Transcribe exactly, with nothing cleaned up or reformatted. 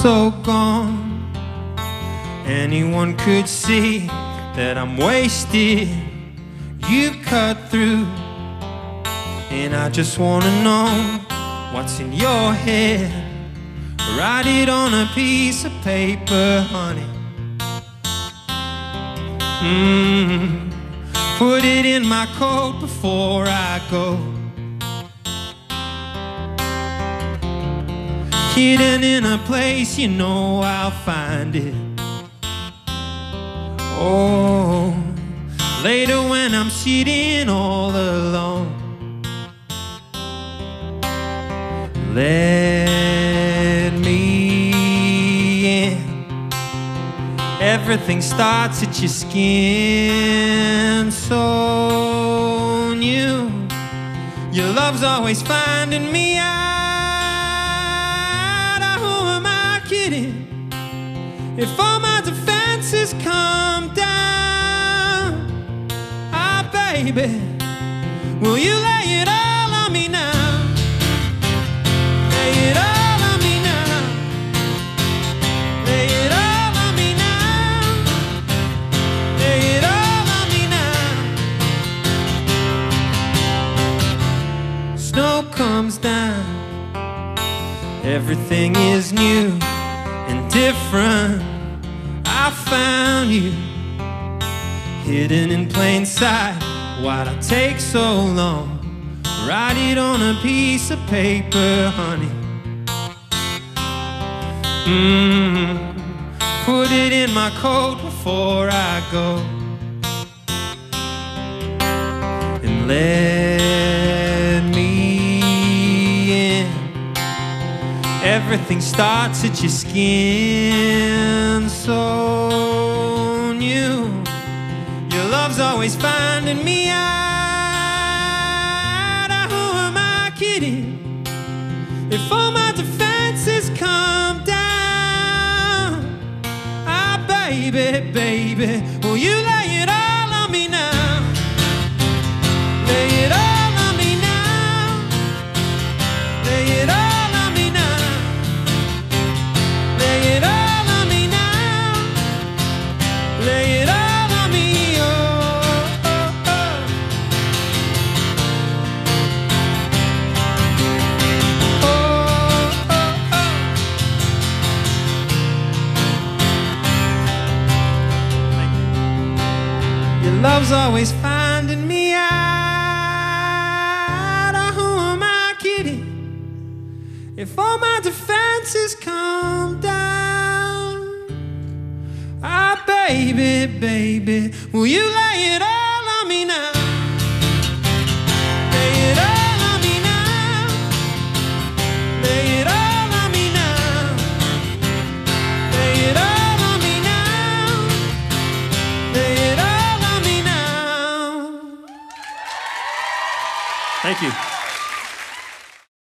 so gone. Anyone could see that I'm wasted. You cut through, and I just wanna know what's in your head. Write it on a piece of paper, honey. Mm-hmm. Put it in my coat before I go. Hidden in a place you know I'll find it. Oh, later when I'm sitting all alone, let me in. Everything starts at your skin, so new. Your love's always finding me out. If all my defenses come down, ah, baby, will you lay it all on me now? Lay it all on me now. Lay it all on me now. Lay it all on me now. Snow comes down, everything is new and different. I found you hidden in plain sight. Why'd I take so long? Write it on a piece of paper, honey. Mm-hmm. Put it in my coat before I go. And let me in. Everything starts at your skin, so always finding me out. Oh, who am I kidding? If all my defenses come down, ah, baby, baby, will you lay it all on me now? Lay it all on me now. Lay it all. Love's always finding me out. Oh, who am I kidding? If all my defenses come down, ah, baby, baby, will you lay it all on me now? Lay it all on me now. Lay it all. Thank you.